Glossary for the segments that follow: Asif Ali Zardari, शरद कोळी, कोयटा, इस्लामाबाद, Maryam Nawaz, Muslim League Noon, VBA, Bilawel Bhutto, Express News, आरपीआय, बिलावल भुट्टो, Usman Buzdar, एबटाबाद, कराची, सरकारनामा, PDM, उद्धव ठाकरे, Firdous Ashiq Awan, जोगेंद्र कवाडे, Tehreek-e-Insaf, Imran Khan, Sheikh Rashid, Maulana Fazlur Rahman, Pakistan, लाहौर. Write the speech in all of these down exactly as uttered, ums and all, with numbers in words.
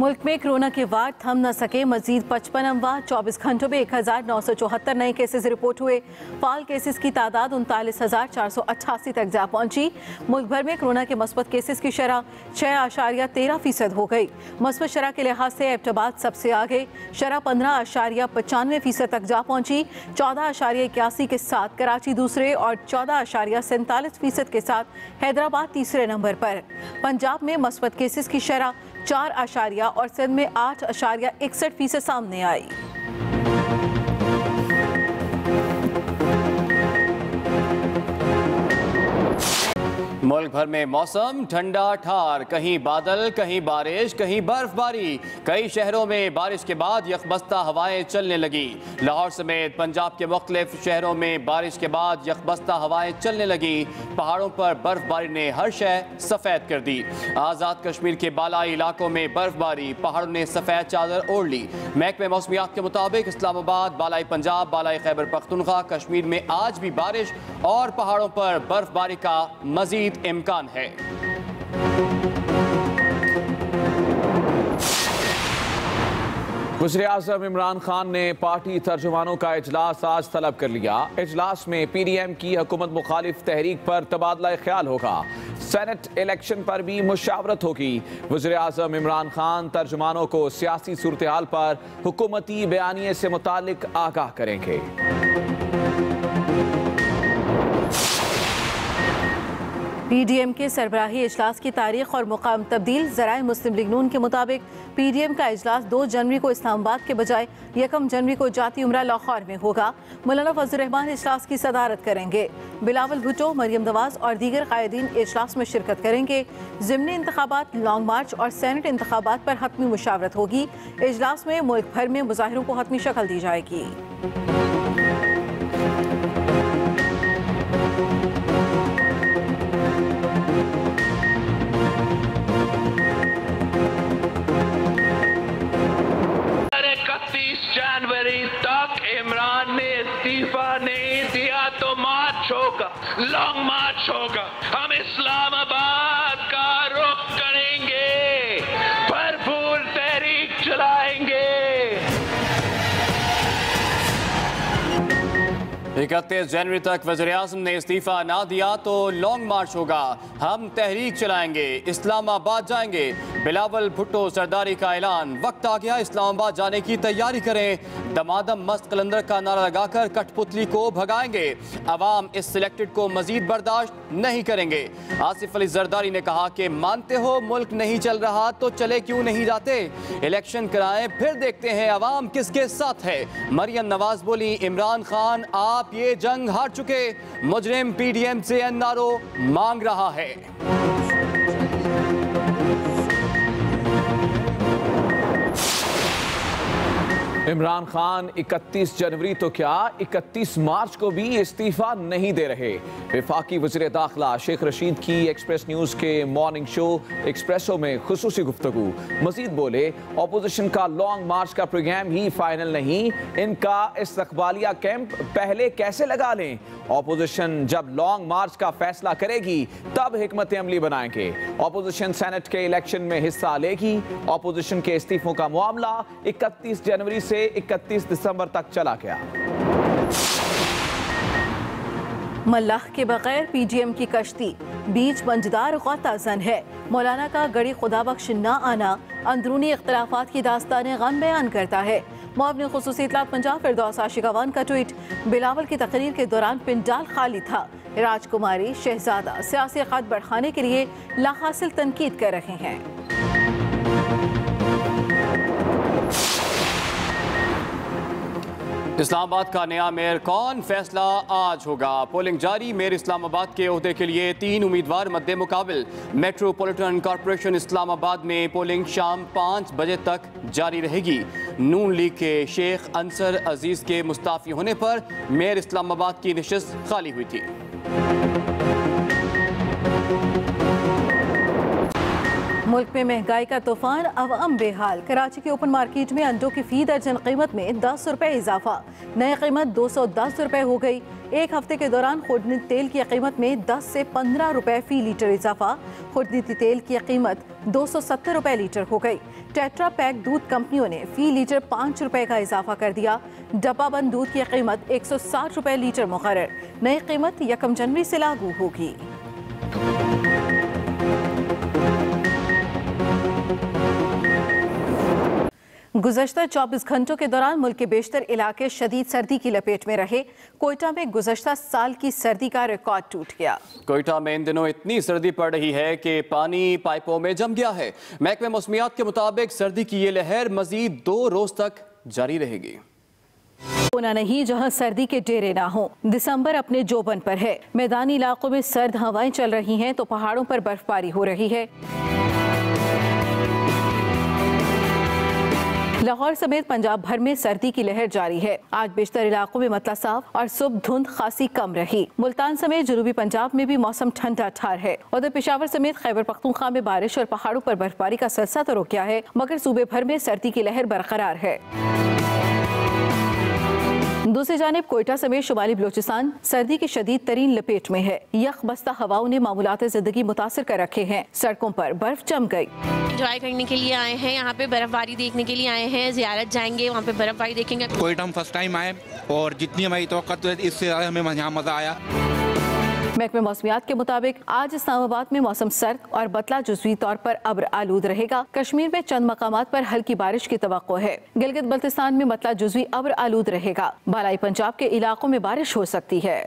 मुल्क में कोरोना के वार्ड थम न सके, मजीद पचपन अमवात, चौबीस घंटों में एक हज़ार नौ सौ चौहत्तर नए केसेज रिपोर्ट हुए। फाल केसेज की तादाद उनतालीस हज़ार चार सौ अट्ठासी तक जा पहुंची। मुल्क भर में कोरोना के मस्बत केसेज की शरह छः आशारिया तेरह फीसद हो गई। मस्बत शरह के लिहाज से एबटाबाद सबसे आगे, शरह पंद्रह आशारिया पचानवे फीसद तक जा पहुंची। चौदह आशारिया इक्यासी के साथ कराची दूसरे और चौदह आशारिया सैंतालीस फीसद के साथ हैदराबाद तीसरे नंबर पर। पंजाब में मस्बत केसेज की शरह चार आशारिया और सिंध में आठ आशारिया इकसठ फीसद सामने आई। मुल्क भर में मौसम ठंडा ठार, कहीं बादल, कहीं बारिश, कहीं बर्फबारी। कई शहरों में बारिश के बाद यकबस्ता हवाएं चलने लगी। लाहौर समेत पंजाब के मुख्तलिफ शहरों में बारिश के बाद यकबस्ता हवाएं चलने लगी। पहाड़ों पर बर्फबारी ने हर शह सफ़ेद कर दी। आज़ाद कश्मीर के बालाई इलाकों में बर्फबारी, पहाड़ों ने सफ़ेद चादर ओढ़ ली। महकमे मौसमियात के मुताबिक इस्लामाबाद, बालाई पंजाब, बालाई खैबर पख्तूनख्वा, कश्मीर में आज भी बारिश और पहाड़ों पर बर्फबारी का मज़ीद इम्कान है। वज़ीर आज़म इमरान खान ने पार्टी तर्जुमानों का इजलास आज तलब कर लिया। इजलास में पी डी एम की हुकूमत मुखालिफ तहरीक पर तबादला ख्याल होगा। सेनेट इलेक्शन पर भी मुशावरत होगी। वज़ीर आज़म इमरान खान तर्जुमानों को सियासी सूरत हाल पर हुकूमती बयानिए से मुतालिक आगाह करेंगे। पी डी एम के सरबराही इजलास की तारीख और मुकाम तब्दील। ज़राए मुस्लिम लीग नून के मुताबिक पी डी एम का इजलास दो जनवरी को इस्लामाबाद के बजाय यकम जनवरी को जाती उमरा लाहौर में होगा। मौलाना फजलुर रहमान इजलास की सदारत करेंगे। बिलावल भुट्टो, मरियम नवाज और दीगर कायदीन इजलास में शिरकत करेंगे। ज़िमनी इंतखाबात, लॉन्ग मार्च और सेनेट इंतखाबात पर हतमी मुशावरत होगी। इजलास में मुल्क भर में मुजाहिरों को हतमी शक्ल दी जाएगी। लॉन्ग मार्च होगा, हम इस्लामाबाद का रुख करेंगे, भरपूर तहरीक चलाएंगे। इकतीस जनवरी तक वज़ीर आज़म ने इस्तीफा ना दिया तो लॉन्ग मार्च होगा, हम तहरीक चलाएंगे, इस्लामाबाद जाएंगे। बिलावल भुट्टो सरदारी का ऐलान, वक्त आ गया इस्लामाबाद जाने की तैयारी करें। दमादम मस्त कलंदर का नारा लगाकर कठपुतली को भगाएंगे। अवाम इस सिलेक्टेड को मजीद बर्दाश्त नहीं करेंगे। आसिफ अली जरदारी ने कहा कि मानते हो मुल्क नहीं चल रहा तो चले क्यों नहीं जाते, इलेक्शन कराएं फिर देखते हैं अवाम किसके साथ है। मरियम नवाज बोली, इमरान खान आप ये जंग हार चुके, मुजरिम पी डी एम से एन आर ओ मांग रहा है। इमरान खान इकतीस जनवरी तो क्या इकतीस मार्च को भी इस्तीफा नहीं दे रहे। वफाकी वज़ीर दाखिला शेख रशीद की एक्सप्रेस न्यूज़ के मॉर्निंग शो एक्सप्रेसो में खुसूसी गुफ्तगू। मजीद बोले, अपोजिशन का लॉन्ग मार्च का प्रोग्राम ही फाइनल नहीं, इनका इस्तकबालिया कैंप पहले कैसे लगा लें। अपोजिशन जब लॉन्ग मार्च का फैसला करेगी तब हिकमत अमली बनाएंगे। अपोजिशन सेनेट के इलेक्शन में हिस्सा लेगी। अपोजिशन के इस्तीफों का मामला इकतीस जनवरी से इकतीस दिसंबर तक चला गया। मल्लाह के बगैर पीडीएम की कश्ती बीच बंजदार गौताजन है। मौलाना का गड़ी खुदा बख्श ना आना अंदरूनी इख्तलाफात की दास्तान गम बयान करता है। मुआविन खुसूसी इतलात पंजाब फिरदौस आशिक अवान का ट्वीट, बिलावल की तकरीर के दौरान पिंडाल खाली था। राजकुमारी शहजादा सियासी खत बढ़ाने के लिए लाहासिल तनकीद कर रहे हैं। इस्लामाबाद का नया मेयर कौन, फैसला आज होगा। पोलिंग जारी, मेयर इस्लामाबाद के ओहदे के लिए तीन उम्मीदवार मद्दे मुकाबिल। मेट्रोपॉलिटन कॉरपोरेशन इस्लामाबाद में पोलिंग शाम पाँच बजे तक जारी रहेगी। नून लीग के शेख अंसर अजीज़ के मुस्ताफ़ी होने पर मेयर इस्लामाबाद की नशिस्त खाली हुई थी। मुल्क में महंगाई का तूफान, अवाम बेहाल। कराची के ओपन मार्केट में अंडों की फी दर्जन कीमत में दस रुपए इजाफा, नई कीमत दो सौ दस रुपए हो गई। एक हफ्ते के दौरान खुर्दनी तेल की कीमत में दस से पंद्रह रुपए फी लीटर इजाफा, खुर्दनी तेल की कीमत दो सौ सत्तर रुपए लीटर हो गई। टेट्रा पैक दूध कंपनियों ने फी लीटर पाँच रुपये का इजाफा कर दिया। डब्बा बंद दूध की कीमत एक सौ साठ रुपये लीटर मुकर्रर, नई कीमत यकम जनवरी से लागू होगी। गुज़श्ता चौबीस घंटों के दौरान मुल्क के बेशतर इलाके शदीद सर्दी की लपेट में रहे। कोयटा में गुज़श्ता साल की सर्दी का रिकॉर्ड टूट गया। कोयटा में इन दिनों इतनी सर्दी पड़ रही है कि पानी पाइपों में जम गया है। महकमे मौसमियात के मुताबिक सर्दी की ये लहर मजीद दो रोज तक जारी रहेगी। होना नहीं जहां सर्दी के डेरे ना हो। दिसंबर अपने जोबन पर है। मैदानी इलाकों में सर्द हवाएं चल रही हैं तो पहाड़ों पर बर्फबारी हो रही है। लाहौर समेत पंजाब भर में सर्दी की लहर जारी है। आज बेशतर इलाकों में मतला साफ और सुबह धुंध खासी कम रही। मुल्तान समेत जनूबी पंजाब में भी मौसम ठंडा ठार है। उधर पेशावर समेत खैबर पख्तूनख्वा में बारिश और पहाड़ों पर बर्फबारी का सिलसिला तो रुक गया है, मगर सूबे भर में सर्दी की लहर बरकरार है। दूसरी जानिब कोयटा समेत शुमाली बलोचिस्तान सर्दी की शदीद तरीन लपेट में है। यख बस्ता हवाओं ने मामूलात जिंदगी मुतासर कर रखे हैं। सड़कों पर बर्फ जम गई। एंजॉय करने के लिए आए हैं, यहाँ पे बर्फबारी देखने के लिए आए हैं, जियारत जाएंगे, वहाँ पे बर्फबारी देखेंगे। कोयटा हम फर्स्ट टाइम आए और जितनी हमारी तवक्कत है इससे ज्यादा हमें यहाँ मजा आया। महकमे मौसमियात के मुताबिक आज इस्लामाबाद में मौसम सर्द और बतला जुज़वी तौर पर अब्र आलूद रहेगा। कश्मीर में चंद मकामात पर हल्की बारिश की तवक्को है। गिलगित बल्तिस्तान में बतला जुज़वी अब्र आलूद रहेगा। बालाई पंजाब के इलाकों में बारिश हो सकती है।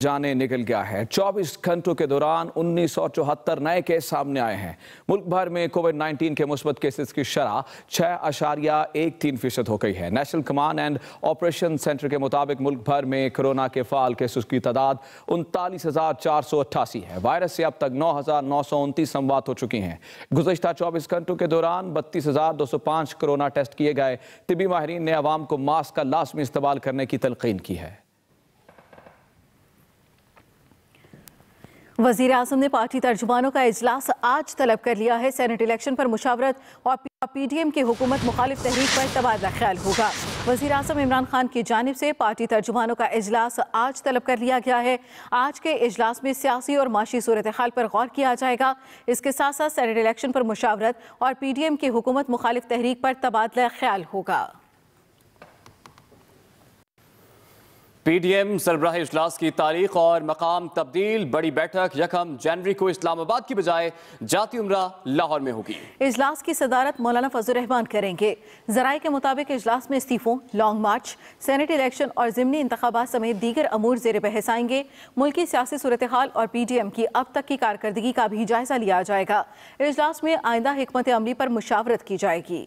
जाने निकल गया है। चौबीस घंटों के दौरान उन्नीस सौ चौहत्तर नए केस सामने आए हैं। मुल्क भर में कोविड नाइन्टीन के मुस्बत केसेस की शरह छह अशारिया एक तीन फीसद हो गई है। National Command and Operation Centre के मुताबिक मुल्क भर में कोरोना के फाल केसेस की तादाद उनतालीस चार सौ अट्ठासी है। वायरस से अब तक नौ हजार नौ सौ उनतीस संवाद हो चुकी हैं। गुज़श्ता चौबीस घंटों के दौरान बत्तीस हजार दो सौ पांच कोरोना टेस्ट किए गए। तिबी माहिरीन ने आवाम को मास्क का लाज़मी इस्तेमाल करने की तलकीन की है। वज़ीर आज़म ने पार्टी तर्जुमानों का इजलास आज तलब कर लिया है। सेनेट इलेक्शन पर मुशावरत और पीडीएम की हुकूमत मुखालिफ तहरीक पर तबादला ख्याल होगा। वज़ीर आज़म इमरान खान की जानिब से पार्टी तर्जुमानों का इजलास आज तलब कर लिया गया है। आज के इजलास में सियासी और माशी सूरत हाल पर गौर किया जाएगा। इसके साथ साथ सेनेट इलेक्शन पर मुशावरत और पीडीएम की हुकूमत मुखालिफ तहरीक पर तबादला ख्याल होगा। पीडीएम सरबराह इजलास की तारीख और मकाम तब्दील। बड़ी बैठक यकम जनवरी को इस्लामाबाद की बजाय जाती उमरा लाहौर में होगी। इजलास की सदारत मौलाना फजलुर रहमान करेंगे। जराये के मुताबिक इजलास में इस्तीफों, लॉन्ग मार्च, सेनेट इलेक्शन और ज़िमनी इंतखाबात समेत दीगर अमूर ज़ेरे बहस आएंगे। मुल्की सियासी सूरत हाल और पीडीएम की अब तक की कारकर्दगी का भी जायजा लिया जाएगा। इजलास में आइंदा हिकमत अमली पर मुशावरत की जाएगी।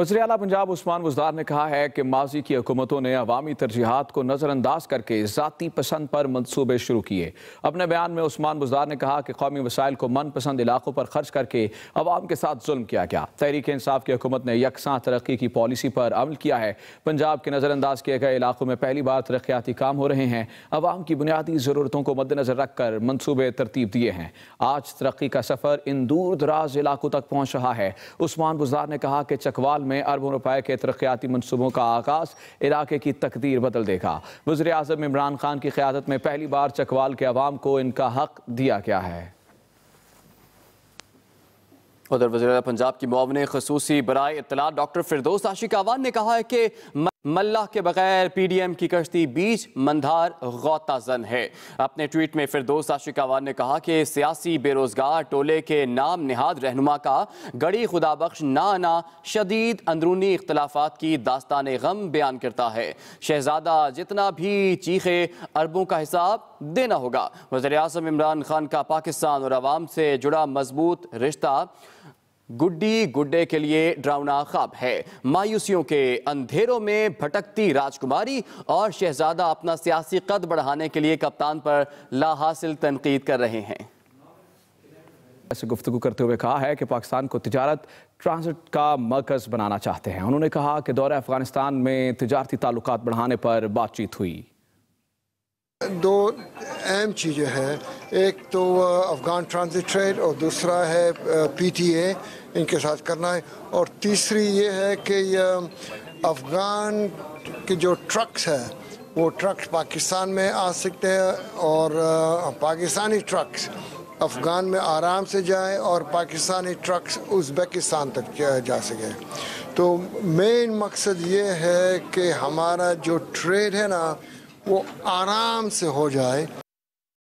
वज़ीर आला पंजाब उस्मान बुज़दार ने कहा है कि माजी की हुकूमतों ने अवामी तरजीहात को नज़रअंदाज करके ज़ाती पसंद पर मनसूबे शुरू किए। अपने बयान में उस्मान बुज़दार ने कहा कि कौमी वसाइल को मनपसंद इलाकों पर खर्च करके अवाम के साथ जुल्म किया गया। तहरीक-ए-इंसाफ की हुकूमत ने यकसां तरक्की की पॉलिसी पर अमल किया है। पंजाब के नज़रअंदाज किए गए इलाकों में पहली बार तरक्याती काम हो रहे हैं। अवाम की बुनियादी ज़रूरतों को मद्देनज़र रख कर मनसूबे तरतीब दिए हैं। आज तरक्की का सफ़र इन दूर दराज इलाकों तक पहुँच रहा है। उस्मान बुज़दार ने कहा कि चकवाल में अरबों रुपए के तरक्याती मनसूबों का आगाज इलाके की तकदीर बदल देगा। वज़ीर आज़म इमरान खान की क़यादत में पहली बार चकवाल के अवाम को इनका हक दिया गया है। उधर वज़ीर पंजाब की मुआविन ख़ुसूसी बराए इत्तला डॉक्टर फिरदौस आशिक अवान ने कहा है कि मल्लाह के बगैर पीडीएम की कश्ती बीच मंधार गौताजन है। अपने ट्वीट में फिरदौस आशिक अवान ने कहा कि सियासी बेरोजगार टोले के नाम निहाद रहनुमा का गड़ी खुदाबख्श ना आना शदीद अंदरूनी इख्तलाफात की दास्तान गम बयान करता है। शहजादा जितना भी चीखे अरबों का हिसाब देना होगा। वज़ीर आज़म इमरान खान का पाकिस्तान और आवाम से जुड़ा मजबूत रिश्ता गुड्डी गुड्डे के लिए डरावना ख्वाब है। मायूसियों के अंधेरों में भटकती राजकुमारी और शहजादा अपना सियासी कद बढ़ाने के लिए कप्तान पर लाहासिल तनकीद कर रहे हैं। ऐसे गुफ्तगू करते हुए कहा है कि पाकिस्तान को तिजारत ट्रांजिट का मरकज बनाना चाहते हैं। उन्होंने कहा कि दौरे अफगानिस्तान में तिजारती ताल्लुकात बढ़ाने पर बातचीत हुई। दो अहम चीज़ें हैं, एक तो अफ़गान ट्रांजिट ट्रेड और दूसरा है पीटीए, इनके साथ करना है। और तीसरी ये है कि अफ़गान के जो ट्रक्स हैं वो ट्रक्स पाकिस्तान में आ सकते हैं और पाकिस्तानी ट्रक्स अफ़गान में आराम से जाएं और पाकिस्तानी ट्रक्स उज़्बेकिस्तान तक जा सकें। तो मेन मकसद ये है कि हमारा जो ट्रेड है ना वो आराम से हो जाए।